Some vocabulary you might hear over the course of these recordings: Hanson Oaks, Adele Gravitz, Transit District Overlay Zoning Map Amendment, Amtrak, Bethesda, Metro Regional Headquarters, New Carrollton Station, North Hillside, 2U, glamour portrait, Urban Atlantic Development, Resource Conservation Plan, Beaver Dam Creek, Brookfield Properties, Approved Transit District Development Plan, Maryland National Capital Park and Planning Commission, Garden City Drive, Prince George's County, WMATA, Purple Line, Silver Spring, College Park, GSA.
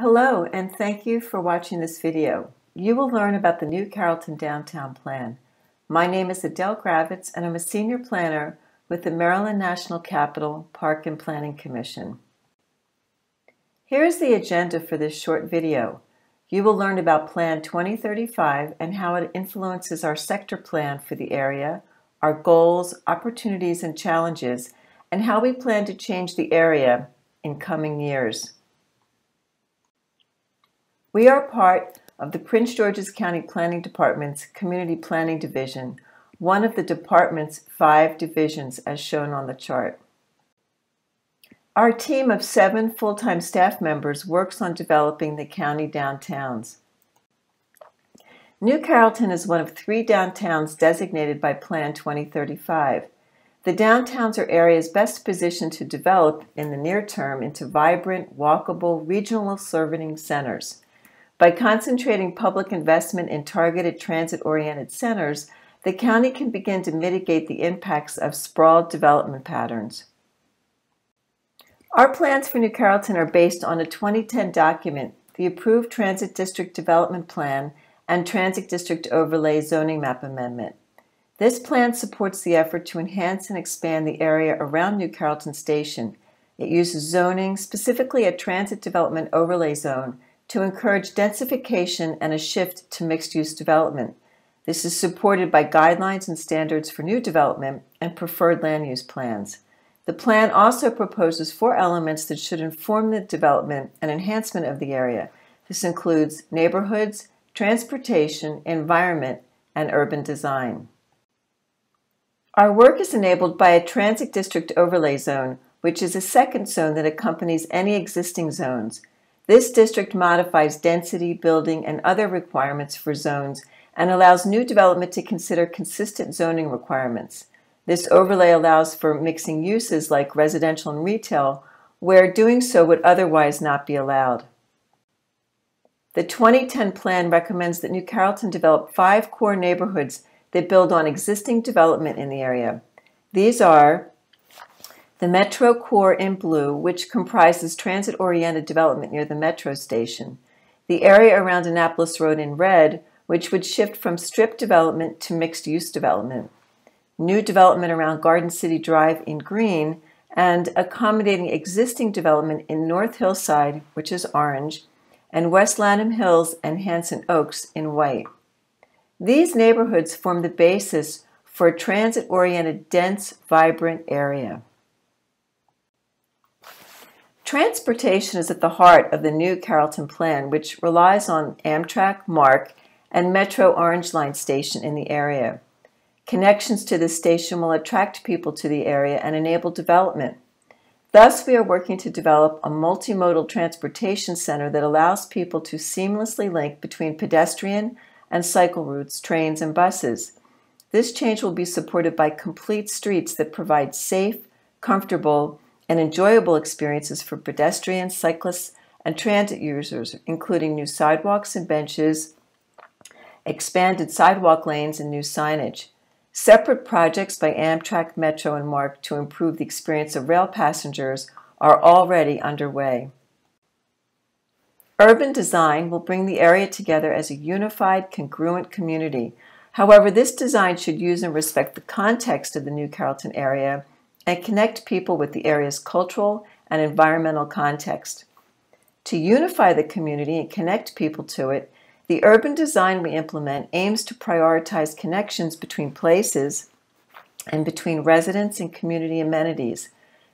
Hello, and thank you for watching this video. You will learn about the New Carrollton Downtown Plan. My name is Adele Gravitz, and I'm a senior planner with the Maryland National Capital Park and Planning Commission. Here is the agenda for this short video. You will learn about Plan 2035 and how it influences our sector plan for the area, our goals, opportunities, and challenges, and how we plan to change the area in coming years. We are part of the Prince George's County Planning Department's Community Planning Division, one of the department's 5 divisions as shown on the chart. Our team of 7 full-time staff members works on developing the county downtowns. New Carrollton is one of 3 downtowns designated by Plan 2035. The downtowns are areas best positioned to develop in the near term into vibrant, walkable, regional serving centers. By concentrating public investment in targeted transit-oriented centers, the county can begin to mitigate the impacts of sprawled development patterns. Our plans for New Carrollton are based on a 2010 document, the Approved Transit District Development Plan and Transit District Overlay Zoning Map Amendment. This plan supports the effort to enhance and expand the area around New Carrollton Station. It uses zoning, specifically a transit development overlay zone, to encourage densification and a shift to mixed-use development. This is supported by guidelines and standards for new development and preferred land use plans. The plan also proposes 4 elements that should inform the development and enhancement of the area. This includes neighborhoods, transportation, environment, and urban design. Our work is enabled by a transit district overlay zone, which is a second zone that accompanies any existing zones. This district modifies density, building, and other requirements for zones and allows new development to consider consistent zoning requirements. This overlay allows for mixing uses like residential and retail, where doing so would otherwise not be allowed. The 2010 plan recommends that New Carrollton develop 5 core neighborhoods that build on existing development in the area. These are the Metro Core in blue, which comprises transit-oriented development near the Metro Station. The area around Annapolis Road in red, which would shift from strip development to mixed-use development. New development around Garden City Drive in green, and accommodating existing development in North Hillside, which is orange, and West Lanham Hills and Hanson Oaks in white. These neighborhoods form the basis for a transit-oriented, dense, vibrant area. Transportation is at the heart of the New Carrollton Plan, which relies on Amtrak, MARC, and Metro Orange Line station in the area. Connections to this station will attract people to the area and enable development. Thus, we are working to develop a multimodal transportation center that allows people to seamlessly link between pedestrian and cycle routes, trains, and buses. This change will be supported by complete streets that provide safe, comfortable, and enjoyable experiences for pedestrians, cyclists, and transit users, including new sidewalks and benches, expanded sidewalk lanes, and new signage. Separate projects by Amtrak, Metro, and MARC to improve the experience of rail passengers are already underway. Urban design will bring the area together as a unified, congruent community. However, this design should use and respect the context of the New Carrollton area and connect people with the area's cultural and environmental context. To unify the community and connect people to it, the urban design we implement aims to prioritize connections between places and between residents and community amenities.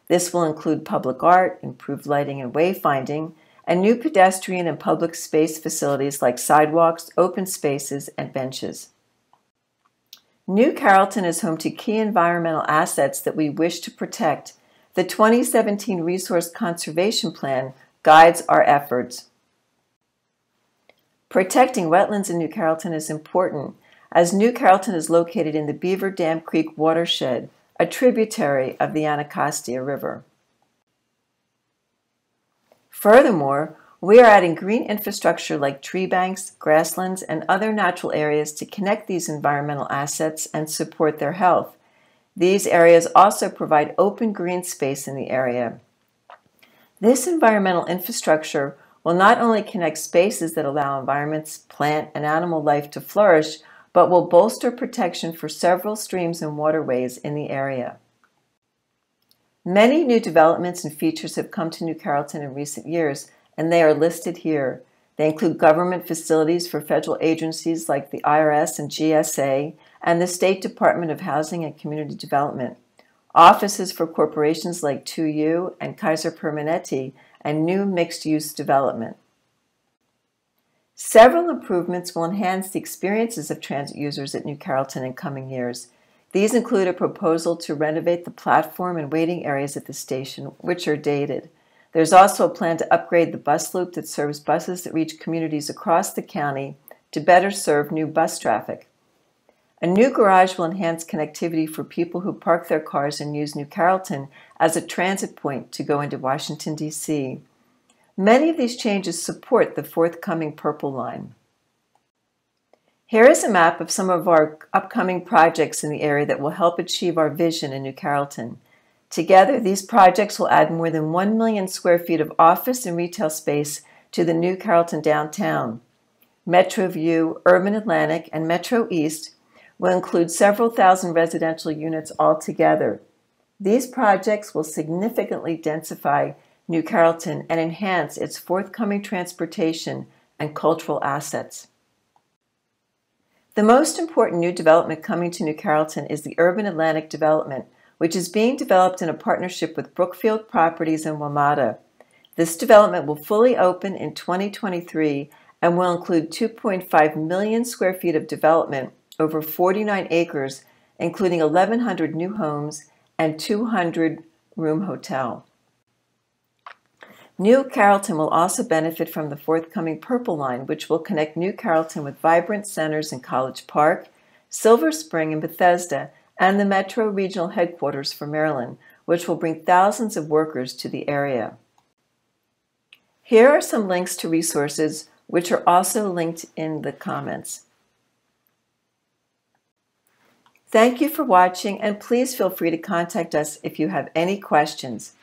This will include public art, improved lighting and wayfinding, and new pedestrian and public space facilities like sidewalks, open spaces, and benches. New Carrollton is home to key environmental assets that we wish to protect. The 2017 Resource Conservation Plan guides our efforts. Protecting wetlands in New Carrollton is important, as New Carrollton is located in the Beaver Dam Creek watershed, a tributary of the Anacostia River. Furthermore, we are adding green infrastructure like tree banks, grasslands, and other natural areas to connect these environmental assets and support their health. These areas also provide open green space in the area. This environmental infrastructure will not only connect spaces that allow environments, plant, and animal life to flourish, but will bolster protection for several streams and waterways in the area. Many new developments and features have come to New Carrollton in recent years, and they are listed here. They include government facilities for federal agencies like the IRS and GSA and the State Department of Housing and Community Development, offices for corporations like 2U and Kaiser Permanente, and new mixed-use development. Several improvements will enhance the experiences of transit users at New Carrollton in coming years. These include a proposal to renovate the platform and waiting areas at the station, which are dated. There's also a plan to upgrade the bus loop that serves buses that reach communities across the county to better serve new bus traffic. A new garage will enhance connectivity for people who park their cars and use New Carrollton as a transit point to go into Washington, D.C. Many of these changes support the forthcoming Purple Line. Here is a map of some of our upcoming projects in the area that will help achieve our vision in New Carrollton. Together, these projects will add more than 1 million square feet of office and retail space to the New Carrollton downtown. Metro View, Urban Atlantic, and Metro East will include several thousand residential units altogether. These projects will significantly densify New Carrollton and enhance its forthcoming transportation and cultural assets. The most important new development coming to New Carrollton is the Urban Atlantic Development, which is being developed in a partnership with Brookfield Properties and WMATA. This development will fully open in 2023 and will include 2.5 million square feet of development over 49 acres, including 1,100 new homes and 200-room hotel. New Carrollton will also benefit from the forthcoming Purple Line, which will connect New Carrollton with vibrant centers in College Park, Silver Spring, and Bethesda, and the Metro Regional Headquarters for Maryland, which will bring thousands of workers to the area. Here are some links to resources, which are also linked in the comments. Thank you for watching, and please feel free to contact us if you have any questions.